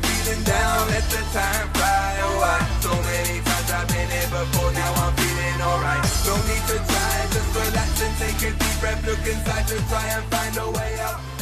been feeling down, let the time fly. Oh, I, so many times I've been here before, now I'm feeling alright. No need to try, just relax and take a deep breath. Look inside to try and find a way out.